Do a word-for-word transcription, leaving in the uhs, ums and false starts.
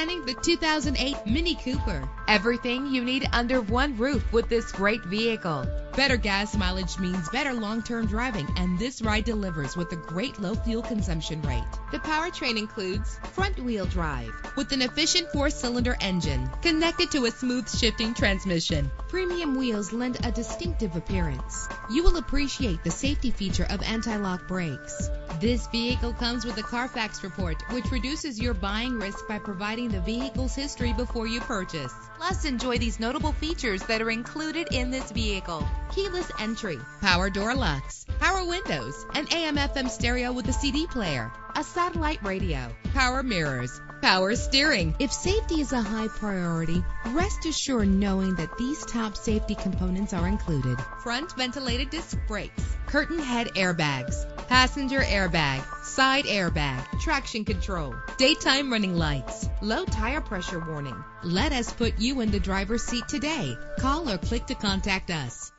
Presenting the two thousand eight MINI Cooper. Everything you need under one roof with this great vehicle. Better gas mileage means better long-term driving, and this ride delivers with a great low fuel consumption rate. The powertrain includes front-wheel drive with an efficient four-cylinder engine connected to a smooth shifting transmission. Premium wheels lend a distinctive appearance. You will appreciate the safety feature of anti-lock brakes. This vehicle comes with a Carfax report, which reduces your buying risk by providing the vehicle's history before you purchase. Plus, enjoy these notable features that are included in this vehicle: keyless entry, power door locks, power windows, an A M F M stereo with a C D player, a satellite radio, power mirrors, power steering. If safety is a high priority, rest assured knowing that these top safety components are included: front ventilated disc brakes, curtain head airbags, passenger airbag, side airbag, traction control, daytime running lights, low tire pressure warning. Let us put you in the driver's seat today. Call or click to contact us.